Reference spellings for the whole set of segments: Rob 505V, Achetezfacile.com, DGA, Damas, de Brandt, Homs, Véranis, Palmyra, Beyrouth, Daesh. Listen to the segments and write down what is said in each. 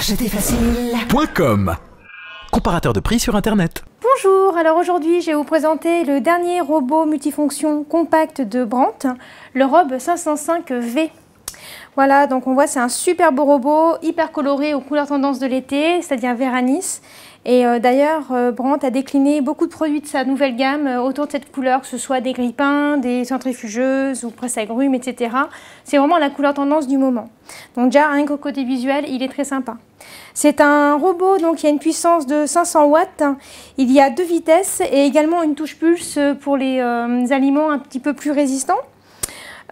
Achetezfacile.com, comparateur de prix sur internet. Bonjour, alors aujourd'hui je vais vous présenter le dernier robot multifonction compact de Brandt, le Rob 505V. Voilà, donc on voit c'est un super beau robot, hyper coloré aux couleurs tendances de l'été, c'est-à-dire Véranis. Et d'ailleurs, Brandt a décliné beaucoup de produits de sa nouvelle gamme autour de cette couleur, que ce soit des grille-pains, des centrifugeuses ou presses à grumes, etc. C'est vraiment la couleur tendance du moment. Donc déjà, rien qu'au côté visuel, il est très sympa. C'est un robot donc, qui a une puissance de 500 watts. Il y a deux vitesses et également une touche pulse pour les aliments un petit peu plus résistants.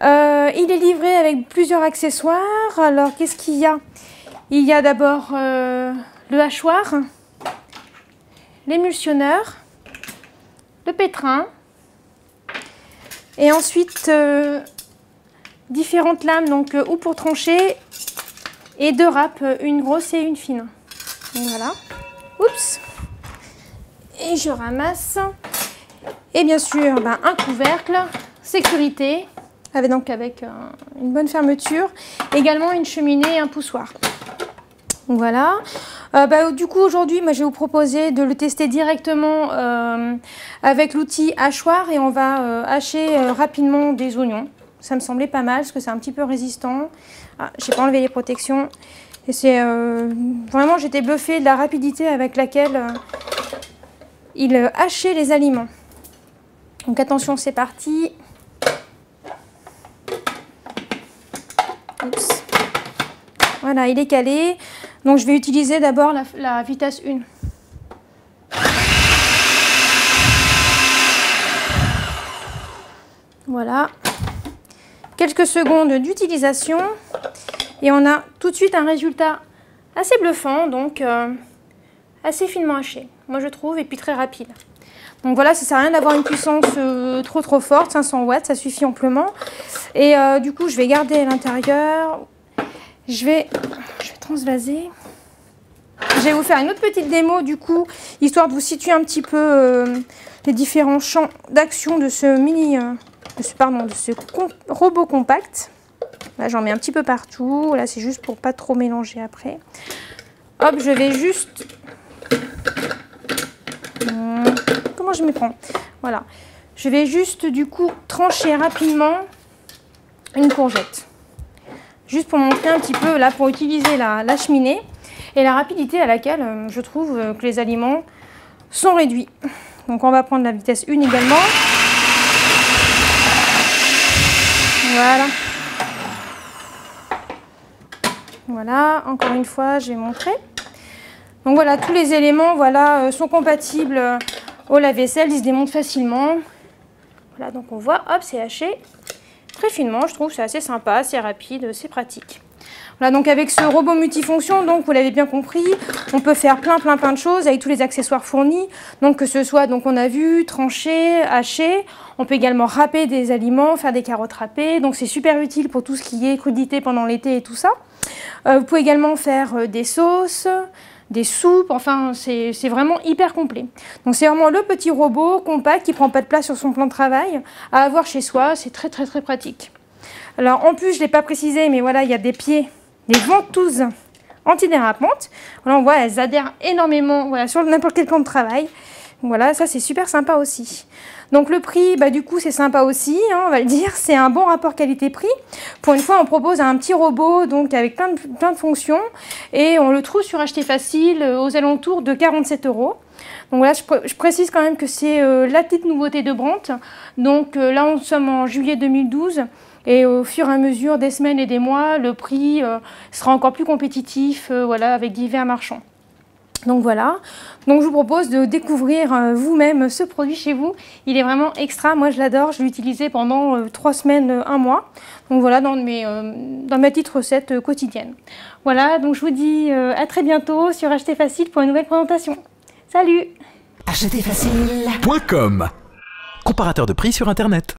Il est livré avec plusieurs accessoires. Alors, qu'est-ce qu'il y a? Il y a d'abord le hachoir, l'émulsionneur, le pétrin et ensuite différentes lames, donc ou pour trancher, et deux râpes, une grosse et une fine. Donc, voilà. Oups. Et je ramasse. Et bien sûr, un couvercle, sécurité. Avec une bonne fermeture, également une cheminée et un poussoir. Voilà. Du coup, aujourd'hui, je vais vous proposer de le tester directement avec l'outil hachoir et on va hacher rapidement des oignons. Ça me semblait pas mal parce que c'est un petit peu résistant. Ah, j'ai pas enlevé les protections. Et c'est vraiment, j'étais bluffée de la rapidité avec laquelle il hachait les aliments. Donc attention, c'est parti. Oups. Voilà, il est calé. Donc je vais utiliser d'abord la vitesse 1. Voilà. Quelques secondes d'utilisation. Et on a tout de suite un résultat assez bluffant, donc assez finement haché, moi je trouve, et puis très rapide. Donc voilà, ça sert à rien d'avoir une puissance trop forte, 500 watts, ça suffit amplement. Et du coup, je vais garder l'intérieur, je vais transvaser. Je vais vous faire une autre petite démo du coup, histoire de vous situer un petit peu les différents champs d'action de ce robot compact. Là, j'en mets un petit peu partout, là c'est juste pour pas trop mélanger après. Hop, je vais juste... Comment je m'y prends? Voilà. Je vais juste du coup trancher rapidement une courgette. Juste pour montrer un petit peu, là, pour utiliser la cheminée et la rapidité à laquelle je trouve que les aliments sont réduits. Donc on va prendre la vitesse 1 également. Voilà. Voilà, encore une fois, je vais montrer. Donc voilà, tous les éléments sont compatibles. Oh, la vaisselle, il se démonte facilement. Voilà, donc on voit, hop, c'est haché très finement. Je trouve c'est assez sympa, c'est rapide, c'est pratique. Voilà, donc avec ce robot multifonction, donc vous l'avez bien compris, on peut faire plein de choses avec tous les accessoires fournis. Donc que ce soit, donc on a vu, trancher, hacher. On peut également râper des aliments, faire des carottes râpées. Donc c'est super utile pour tout ce qui est crudité pendant l'été et tout ça. Vous pouvez également faire des sauces, des soupes, enfin c'est vraiment hyper complet. Donc c'est vraiment le petit robot compact qui prend pas de place sur son plan de travail à avoir chez soi, c'est très pratique. Alors en plus je l'ai pas précisé, mais voilà, il y a des pieds, des ventouses antidérapantes. Voilà, on voit, elles adhèrent énormément sur n'importe quel plan de travail. Voilà, ça c'est super sympa aussi. Donc le prix, du coup c'est sympa aussi, hein, on va le dire, c'est un bon rapport qualité-prix. Pour une fois, on propose un petit robot donc avec plein de fonctions et on le trouve sur Achetezfacile aux alentours de 47 €. Donc voilà, je précise quand même que c'est la petite nouveauté de Brandt. Donc là, nous sommes en juillet 2012 et au fur et à mesure des semaines et des mois, le prix sera encore plus compétitif avec divers marchands. Donc voilà, donc je vous propose de découvrir vous-même ce produit chez vous. Il est vraiment extra, moi je l'adore, je l'ai utilisé pendant 3 semaines, 1 mois. Donc voilà, dans ma petite recette quotidienne. Voilà, donc je vous dis à très bientôt sur Achetezfacile pour une nouvelle présentation. Salut! Achetezfacile.com, comparateur de prix sur internet.